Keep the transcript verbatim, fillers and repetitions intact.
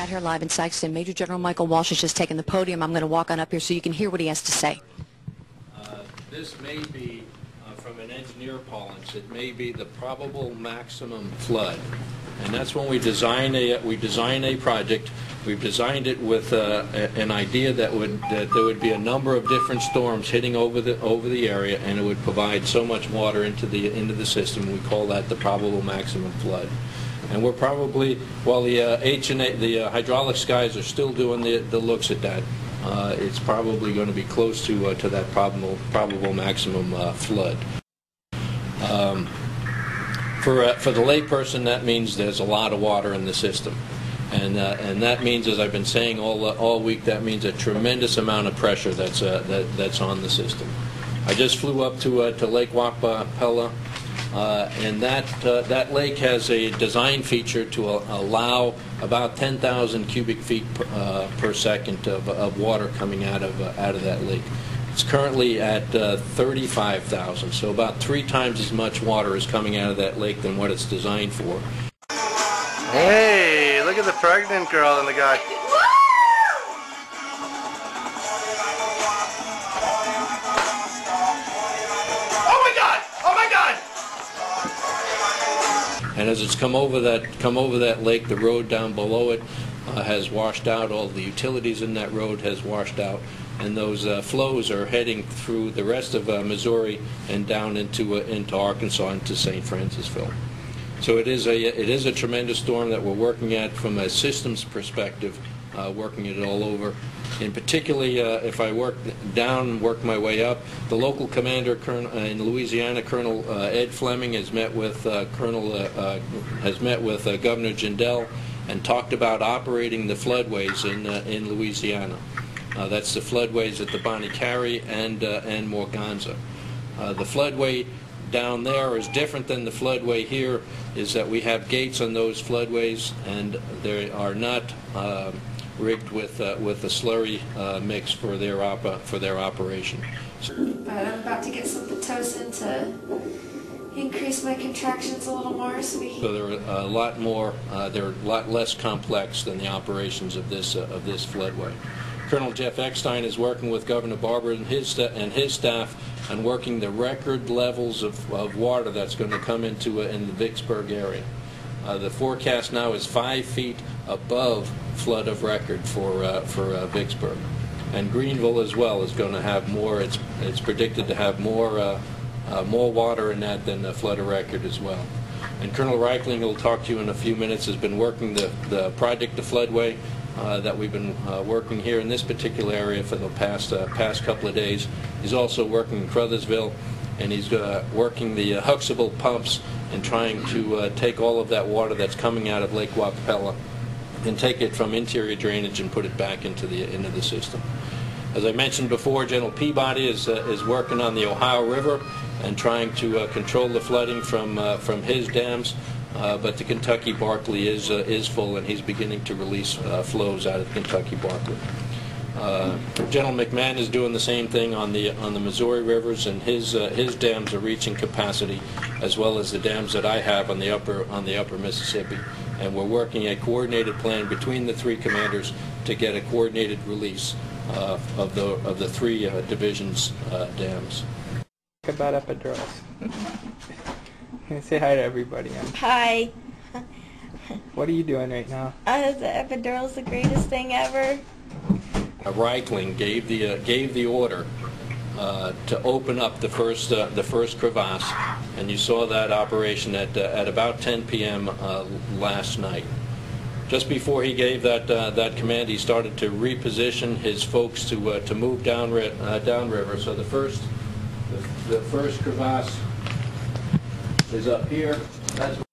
Got here live in Sykeston. Major General Michael Walsh has just taken the podium. I'm going to walk on up here so you can hear what he has to say. Uh, this may be, uh, from an engineer parlance, it may be the probable maximum flood. And that's when we design a we design a project. We've designed it with uh, an idea that would that there would be a number of different storms hitting over the over the area, and it would provide so much water into the into the system. We call that the probable maximum flood. And we're probably, while the uh, H and A, the uh, hydraulics guys are still doing the the looks at that, uh, it's probably going to be close to uh, to that probable probable maximum uh, flood. Um, For, uh, for the layperson, that means there's a lot of water in the system, and uh, and that means, as I've been saying all uh, all week, that means a tremendous amount of pressure that's uh, that that's on the system. I just flew up to uh, to Lake Wappapello, uh, and that uh, that lake has a design feature to uh, allow about ten thousand cubic feet per, uh, per second of, of water coming out of uh, out of that lake. It's currently at uh, thirty-five thousand, so about three times as much water is coming out of that lake than what it's designed for. Hey, look at the pregnant girl and the guy. Oh my God! Oh my God! And as it's come over that come over that lake, the road down below it uh, has washed out. All the utilities in that road has washed out. And those uh, flows are heading through the rest of uh, Missouri and down into uh, into Arkansas, into Saint Francisville. So it is a it is a tremendous storm that we're working at from a systems perspective, uh, working it all over. And particularly, uh, if I work down, work my way up, the local commander Colonel, uh, in Louisiana, Colonel uh, Ed Fleming, has met with uh, Colonel uh, uh, has met with uh, Governor Jindal and talked about operating the floodways in uh, in Louisiana. Uh, that's the floodways at the Bonnet Carré and uh, and Morganza. Uh, the floodway down there is different than the floodway here. Is that we have gates on those floodways, and they are not uh, rigged with uh, with a slurry uh, mix for their op for their operation. But I'm about to get some Pitocin to increase my contractions a little more, so we. So they're a lot more. Uh, they're a lot less complex than the operations of this uh, of this floodway. Colonel Jeff Eckstein is working with Governor Barbara and his and his staff on working the record levels of, of water that's going to come into uh, in the Vicksburg area. Uh, the forecast now is five feet above flood of record for uh, for uh, Vicksburg, and Greenville as well is going to have more. It's it's predicted to have more uh, uh, more water in that than the flood of record as well. And Colonel Reichling, who will talk to you in a few minutes, has been working the the project the floodway. Uh, that we've been uh, working here in this particular area for the past uh, past couple of days. He's also working in Crothersville, and he's uh, working the uh, Huxable pumps and trying to uh, take all of that water that's coming out of Lake Wappapello and take it from interior drainage and put it back into the into the system. As I mentioned before, General Peabody is uh, is working on the Ohio River and trying to uh, control the flooding from uh, from his dams. Uh, but the Kentucky Barkley is uh, is full, and he's beginning to release uh, flows out of Kentucky Barkley. Uh, General McMahon is doing the same thing on the on the Missouri rivers, and his uh, his dams are reaching capacity, as well as the dams that I have on the upper on the upper Mississippi. And we're working a coordinated plan between the three commanders to get a coordinated release uh, of the of the three uh, divisions' uh, dams. Talk about epidurals. Say hi to everybody. Anna. Hi. What are you doing right now? Uh, the epidural is the greatest thing ever. Reichling gave the uh, gave the order uh, to open up the first uh, the first crevasse, and you saw that operation at uh, at about ten P M uh, last night. Just before he gave that uh, that command, he started to reposition his folks to uh, to move down ri uh, downriver. So the first the, the first crevasse is up here. That's